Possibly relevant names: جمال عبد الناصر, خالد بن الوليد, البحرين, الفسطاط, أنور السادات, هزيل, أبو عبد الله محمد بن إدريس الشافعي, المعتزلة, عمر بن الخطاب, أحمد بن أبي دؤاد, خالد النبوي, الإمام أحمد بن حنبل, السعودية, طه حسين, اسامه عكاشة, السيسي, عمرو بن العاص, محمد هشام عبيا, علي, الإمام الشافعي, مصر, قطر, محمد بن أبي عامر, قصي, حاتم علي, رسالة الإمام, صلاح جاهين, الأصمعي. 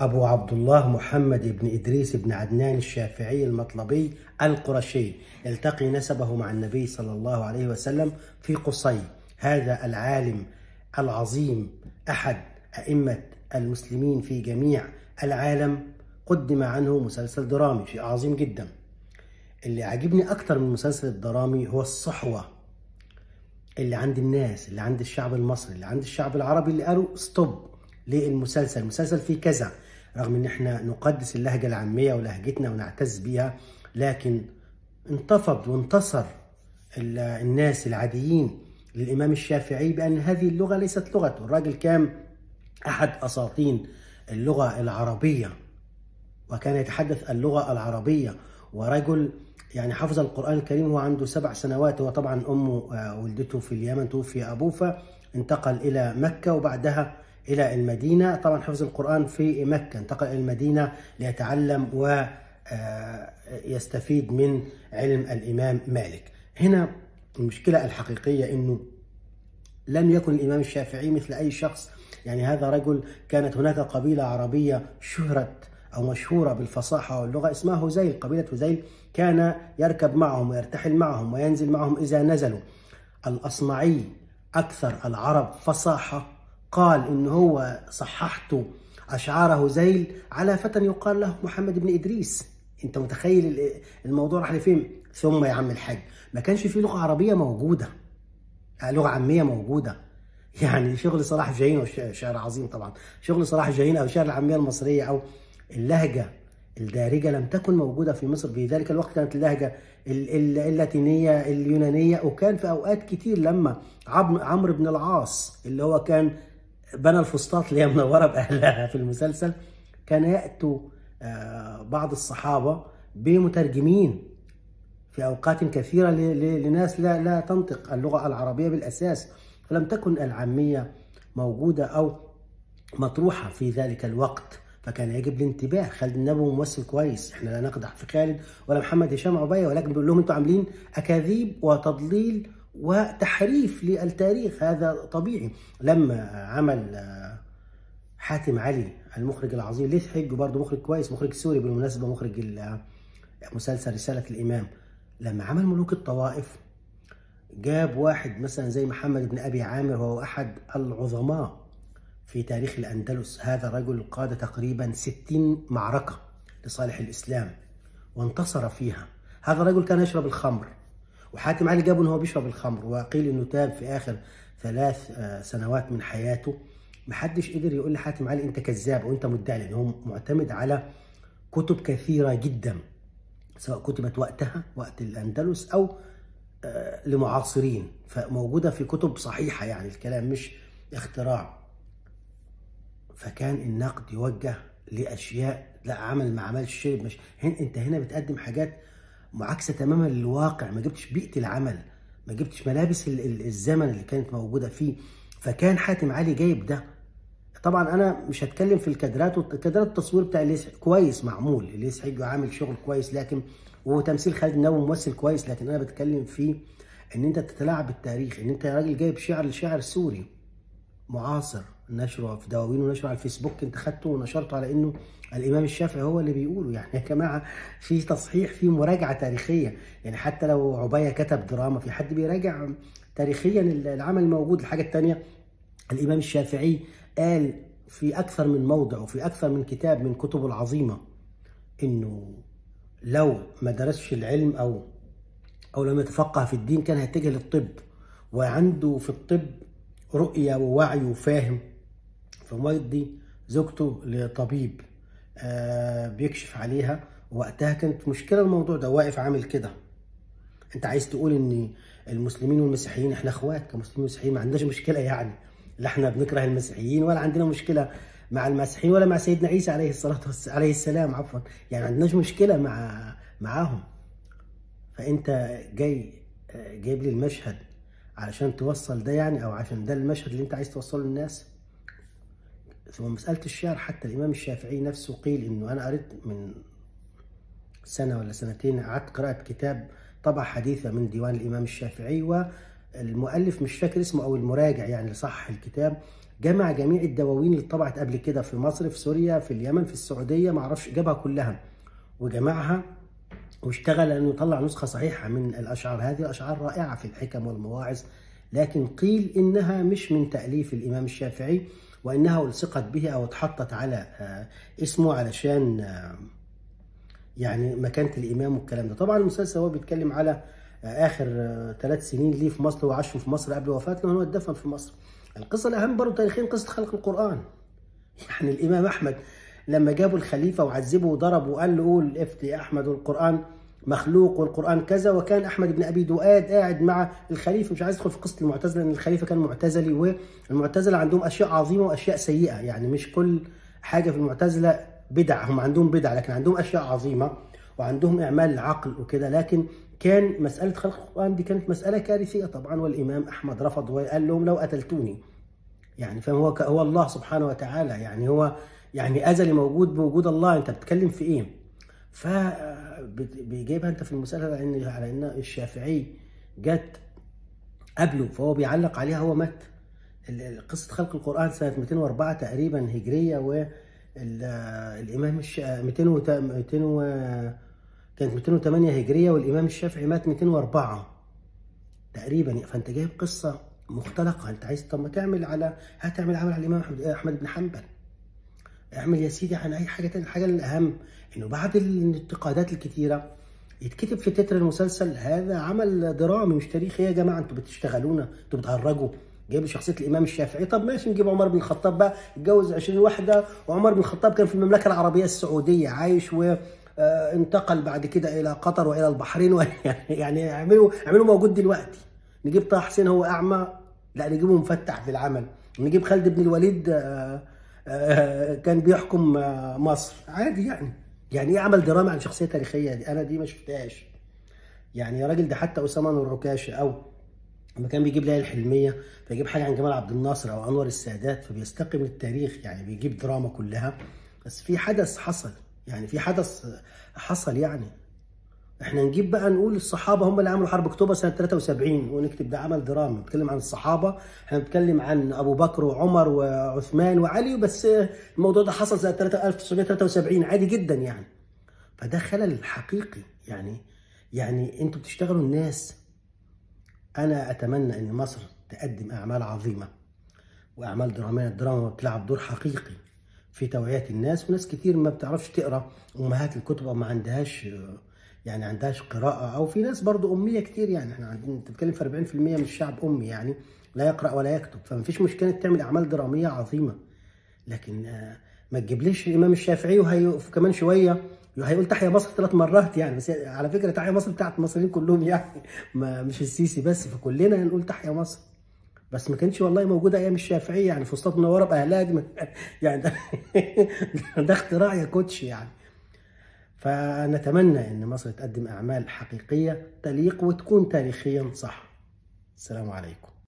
أبو عبد الله محمد بن إدريس بن عدنان الشافعي المطلبي القرشي التقي نسبه مع النبي صلى الله عليه وسلم في قصي. هذا العالم العظيم أحد أئمة المسلمين في جميع العالم، قدم عنه مسلسل درامي شيء عظيم جدا. اللي عجبني أكتر من المسلسل الدرامي هو الصحوة اللي عند الناس، اللي عند الشعب المصري، اللي عند الشعب العربي، اللي قالوا ستوب للمسلسل، المسلسل فيه كذا. رغم ان احنا نقدس اللهجة العامية ولهجتنا ونعتز بيها، لكن انتفض وانتصر الناس العاديين للإمام الشافعي بأن هذه اللغة ليست لغته. الراجل كان أحد أساطين اللغة العربية وكان يتحدث اللغة العربية، ورجل يعني حفظ القرآن الكريم وهو عنده 7 سنوات. هو طبعا أمه ولدته في اليمن، توفي أبوه فانتقل إلى مكة وبعدها إلى المدينة. طبعا حفظ القرآن في مكة، انتقل إلى المدينة ليتعلم ويستفيد من علم الإمام مالك. هنا المشكلة الحقيقية أنه لم يكن الإمام الشافعي مثل أي شخص، يعني هذا رجل كانت هناك قبيلة عربية شهرت أو مشهورة بالفصاحة واللغة اسمها هزيل، قبيلة هزيل، كان يركب معهم ويرتحل معهم وينزل معهم إذا نزلوا. الأصمعي أكثر العرب فصاحة قال إن هو صححته أشعاره هزيل على فتى يقال له محمد بن إدريس. أنت متخيل الموضوع راح لفين؟ ثم يا عم الحاج ما كانش فيه لغة عربية موجودة، لغة عامية موجودة. يعني شغل صلاح جاهين، شعر عظيم طبعا، شغل صلاح جاهين أو شعر العامية المصرية أو اللهجة الدارجة لم تكن موجودة في مصر في ذلك الوقت. كانت اللهجة اللاتينية اليونانية، وكان في أوقات كتير لما عمرو بن العاص اللي هو كان بنى الفسطاط اللي هي منورة بأهلها في المسلسل، كان يأتوا بعض الصحابة بمترجمين في أوقات كثيرة لناس لا تنطق اللغة العربية بالأساس، فلم تكن العامية موجودة أو مطروحة في ذلك الوقت، فكان يجب الانتباه. خالد النبوي ممثل كويس، احنا لا نقدح في خالد ولا محمد هشام عبيا، ولكن بنقول لهم انتوا عاملين أكاذيب وتضليل وتحريف للتاريخ، هذا طبيعي. لما عمل حاتم علي المخرج العظيم ليه حج، برضه مخرج كويس، مخرج سوري بالمناسبة، مخرج مسلسل رسالة الإمام، لما عمل ملوك الطوائف جاب واحد مثلا زي محمد بن أبي عامر، وهو أحد العظماء في تاريخ الأندلس. هذا الرجل قاد تقريبا 60 معركة لصالح الإسلام وانتصر فيها. هذا الرجل كان يشرب الخمر، وحاتم علي جابه ان هو بيشرب الخمر، وقيل انه تاب في اخر 3 سنوات من حياته. محدش قدر يقول لحاتم علي انت كذاب وانت مدعي، لان هو معتمد على كتب كثيره جدا سواء كتبت وقتها وقت الاندلس او لمعاصرين، فموجوده في كتب صحيحه، يعني الكلام مش اختراع. فكان النقد يوجه لاشياء، لا عمل ما عملش شيء، مش انت هنا بتقدم حاجات معاكسة تماما للواقع، ما جبتش بيئة العمل، ما جبتش ملابس الزمن اللي كانت موجودة فيه. فكان حاتم علي جايب ده. طبعا أنا مش هتكلم في الكادرات، والكادرات التصوير بتاع اللي كويس معمول، اللي حجه عامل شغل كويس، لكن وتمثيل خالد النبوي ممثل كويس، لكن أنا بتكلم في إن أنت تتلاعب بالتاريخ، إن أنت يا راجل جايب شعر لشاعر سوري معاصر نشره في دواوين ونشره على الفيسبوك، انت خدته ونشرته على انه الامام الشافعي هو اللي بيقوله. يعني يا جماعه في تصحيح، في مراجعه تاريخيه، يعني حتى لو عبيا كتب دراما في حد بيراجع تاريخيا العمل الموجود. الحاجه الثانيه، الامام الشافعي قال في اكثر من موضع وفي اكثر من كتاب من كتبه العظيمه انه لو ما درسش العلم او لم يتفقه في الدين كان هيتجه للطب، وعنده في الطب رؤيه ووعي وفاهم. فمرضي زوجته لطبيب بيكشف عليها، وقتها كانت مشكله الموضوع ده، واقف عامل كده. انت عايز تقول ان المسلمين والمسيحيين احنا اخوات كمسلمين ومسيحيين، ما عندناش مشكله، يعني لا احنا بنكره المسيحيين ولا عندنا مشكله مع المسيحيين ولا مع سيدنا عيسى عليه الصلاه عليه السلام عفوا، يعني ما عندناش مشكله معاهم. فانت جايب لي المشهد علشان توصل ده، يعني او عشان ده المشهد اللي انت عايز توصله للناس. ثم مسألة الشعر، حتى الإمام الشافعي نفسه قيل إنه، أنا قريت من سنة ولا سنتين، قعدت قرأت كتاب طبعة حديثة من ديوان الإمام الشافعي، والمؤلف مش فاكر اسمه أو المراجع يعني صح الكتاب، جمع جميع الدواوين اللي اتطبعت قبل كده في مصر، في سوريا، في اليمن، في السعودية، معرفش، جابها كلها وجمعها واشتغل أنه يطلع نسخة صحيحة من الأشعار. هذه الأشعار رائعة في الحكم والمواعظ، لكن قيل إنها مش من تأليف الإمام الشافعي، وإنها ألصقت به أو اتحطت على اسمه علشان يعني مكانة الإمام والكلام ده. طبعا المسلسل هو بيتكلم على آخر 3 سنين ليه في مصر، هو عاش في مصر قبل وفاته، هو اتدفن في مصر. القصة الأهم برضه تاريخيا قصة خلق القرآن. يعني الإمام أحمد لما جابوا الخليفة وعذبه وضربه وقال له قول افتي أحمد والقرآن مخلوق والقرآن كذا، وكان أحمد بن أبي دؤاد قاعد مع الخليفة. مش عايز أدخل في قصة المعتزلة لأن الخليفة كان معتزلي، والمعتزلة عندهم أشياء عظيمة وأشياء سيئة، يعني مش كل حاجة في المعتزلة بدع، هم عندهم بدع لكن عندهم أشياء عظيمة وعندهم إعمال العقل وكده. لكن كان مسألة خلق القرآن دي كانت مسألة كارثية طبعا، والإمام أحمد رفض وقال لهم لو قتلتوني، يعني فاهم، هو الله سبحانه وتعالى، يعني هو يعني أزلي موجود بوجود الله، أنت بتتكلم في إيه؟ فبيجيبها أنت في المسألة على إن الشافعي جت قبله فهو بيعلق عليها، هو مات. قصة خلق القرآن سنة 204 تقريبا هجرية، والإمام 208 هجرية، والإمام الشافعي مات 204 تقريبا. فأنت جايب قصة مختلقة. أنت عايز، طب ما تعمل على، هتعمل عمل على الإمام أحمد بن حنبل، اعمل يا سيدي عن اي حاجه تانية. الحاجه الاهم انه بعد الانتقادات الكتيره يتكتب في تتر المسلسل هذا عمل درامي مش تاريخي. يا جماعه انتوا بتشتغلونا، انتوا بتهرجوا، جايبوا شخصيه الامام الشافعي. طب ماشي، نجيب عمر بن الخطاب بقى، اتجوز 20 واحده، وعمر بن الخطاب كان في المملكه العربيه السعوديه عايش، وانتقل بعد كده الى قطر والى البحرين يعني اعملوا موجود دلوقتي. نجيب طه حسين هو اعمى، لا نجيبه مفتح في العمل. نجيب خالد بن الوليد كان بيحكم مصر عادي، يعني ايه عمل درامي عن شخصيه تاريخيه؟ دي انا دي ما شفتهاش يعني يا راجل. ده حتى اسامه عكاشة او لما كان بيجيب ليالي الحلميه فيجيب حاجه عن جمال عبد الناصر او انور السادات، فبيستقم التاريخ، يعني بيجيب دراما كلها بس في حدث حصل. يعني في حدث حصل، يعني احنا نجيب بقى نقول الصحابه هم اللي عملوا حرب اكتوبر سنه 73 ونكتب ده عمل درامي. بنتكلم عن الصحابه، احنا بنتكلم عن ابو بكر وعمر وعثمان وعلي، بس الموضوع ده حصل سنه 1973 عادي جدا يعني. فده خلل حقيقي يعني انتوا بتشتغلوا الناس. انا اتمنى ان مصر تقدم اعمال عظيمه واعمال دراميه. الدراما بتلعب دور حقيقي في توعيه الناس، وناس كتير ما بتعرفش تقرا، امهات الكتب ما عندهاش يعني عندهاش قراءة، أو في ناس برضو أمية كتير. يعني احنا عندنا بتتكلم في 40% من الشعب أمي، يعني لا يقرأ ولا يكتب. فمفيش مشكلة تعمل أعمال درامية عظيمة، لكن ما تجيبليش الإمام الشافعي وكمان شوية هيقول تحيا مصر 3 مرات يعني. بس على فكرة تحيا مصر بتاعت المصريين كلهم يعني، مش السيسي بس، فكلنا هنقول تحيا مصر. بس ما كانتش والله موجودة أيام الشافعية، يعني فسطاط منورة بأهلها دي يعني ده اختراع يا كوتش يعني. فنتمنى ان مصر تقدم اعمال حقيقية تليق وتكون تاريخيا صح. السلام عليكم.